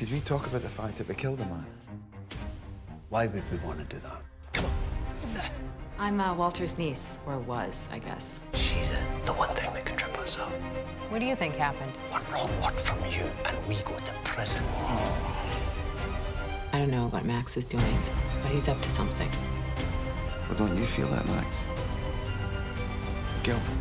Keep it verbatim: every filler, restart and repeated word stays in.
could we talk about the fact that we killed a man? Why would we want to do that? Come on. I'm uh, Walter's niece, or was, I guess. She's uh, the one thing that can trip us up. What do you think happened? One wrong word from you, and we go to prison. I don't know what Max is doing, but he's up to something. Well, don't you feel that, Max? Guilt.